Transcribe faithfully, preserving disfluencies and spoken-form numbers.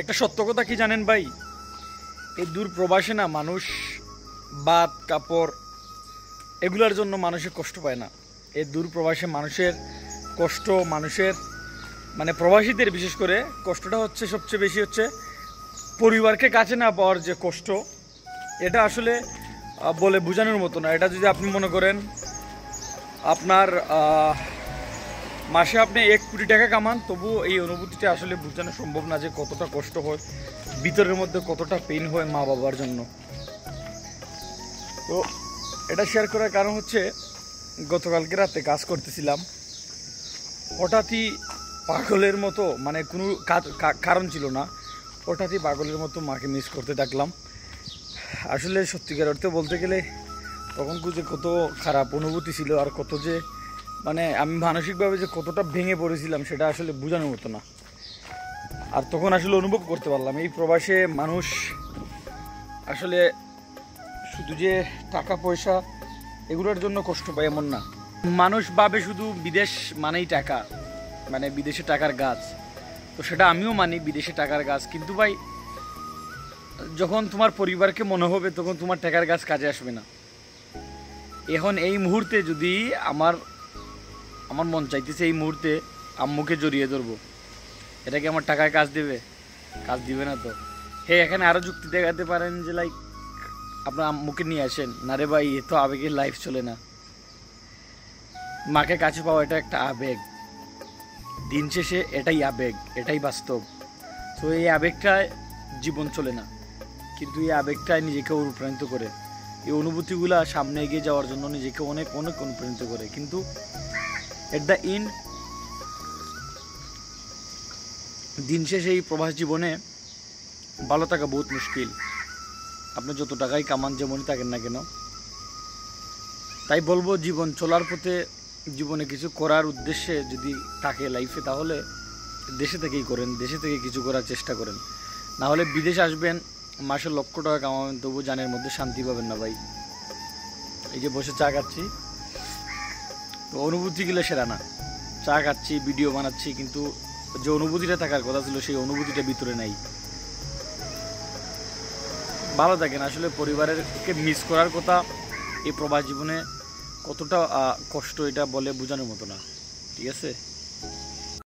एक सत्य कथा कि जानें भाई ये दूर प्रवासे ना मानुष बात कपड़ एगुलार जोन्नो मानुषे कष्ट पाय ना। ये दूर प्रवासे मानुषेर कष्ट मानुषेर माने प्रवासीदेर विशेष करे कष्टटा होच्छे सबचेये बेशी होच्छे परिवारके काछे ना पाओयार जे कष्ट एटा आसले बोले बोझानोर मतो ना। एटा जोदि आपनि मने करेन आपनार मासे आपनि एक कोटी टाका कामान तबुओ एई अनुभूतिटा आसले बोझानो सम्भव ना जे कतटा कष्ट हय भीतरेर मध्ये कतटा पेन हय मा बाबार जन्य। तो एटा शेयर करार कारण हच्छे गतकालके राते काज करतेছিলাম हठाৎ ही पागलेर मतो माने कोनो कारण छिलो ना हठाৎ ही पागलेर मतो माके मिस करते थाकलाम। आसले सत्यिकार अर्थे बोलते गेले तखन बुझे कत খারাপ অনুভূতি ছিল আর কত যে মানে আমি মানসিকভাবে যে কতটা ভেঙে পড়েছিলাম সেটা আসলে বোঝানোর মতো না। আর তখন আসলে অনুভব করতে পারলাম এই প্রবাসে মানুষ আসলে শুধু যে টাকা পয়সা এগুলোর জন্য কষ্ট পায় এমন না। মানুষ ভাবে শুধু বিদেশ মানেই টাকা মানে বিদেশে টাকার গাছ। তো সেটা আমিও মানি বিদেশে টাকার গাছ, কিন্তু ভাই যখন তোমার পরিবারকে মনে হবে তখন তোমার টাকার গাছ কাজে আসবে না। এখন এই মুহূর্তে যদি আমার আমার মন চাইতেছে এই মুহূর্তে আম্মুকে জড়িয়ে ধরবো, এটা কি আমার টাকায় কাজ দেবে? কাজ দিবে না। তো হে এখানে আরও যুক্তি দেখাতে পারেন যে লাইক আপনার আম্মুকে নিয়ে আসেন না রে ভাই, এ তো আবেগের লাইফ চলে না। মাকে কাছে পাওয়া এটা একটা আবেগ, দিন শেষে এটাই আবেগ, এটাই বাস্তব। তো এই আবেগটায় জীবন চলে না, কিন্তু এই আবেগটাই নিজেকে অনুপ্রাণিত করে। এই অনুভূতিগুলো সামনে এগিয়ে যাওয়ার জন্য নিজেকে অনেক অনেক অনুপ্রাণিত করে। কিন্তু এট দ্য এন্ড দিন শেষে এই প্রবাস জীবনে ভালো থাকা বহুত মুশকিল। আপনি যত টাকাই কামান যেমনই থাকেন না কেন। তাই বলবো জীবন চলার পথে জীবনে কিছু করার উদ্দেশ্যে যদি থাকে লাইফে তাহলে দেশে থেকেই করেন, দেশে থেকে কিছু করার চেষ্টা করেন। না হলে বিদেশ আসবেন মাসে লক্ষ টাকা কামাবেন তবু জানের মধ্যে শান্তি পাবেন না ভাই। এই যে বসে চা খাচ্ছি তো অনুভূতিগুলো সেরা না, চা খাচ্ছি ভিডিও বানাচ্ছি কিন্তু যে অনুভূতিটা থাকার কথা ছিল সেই অনুভূতিটা ভিতরে নাই। ভালো থাকেন। আসলে পরিবারকে মিস করার কথা এই প্রবাস জীবনে কতটা কষ্ট এটা বলে বোঝানোর মতো না। ঠিক আছে।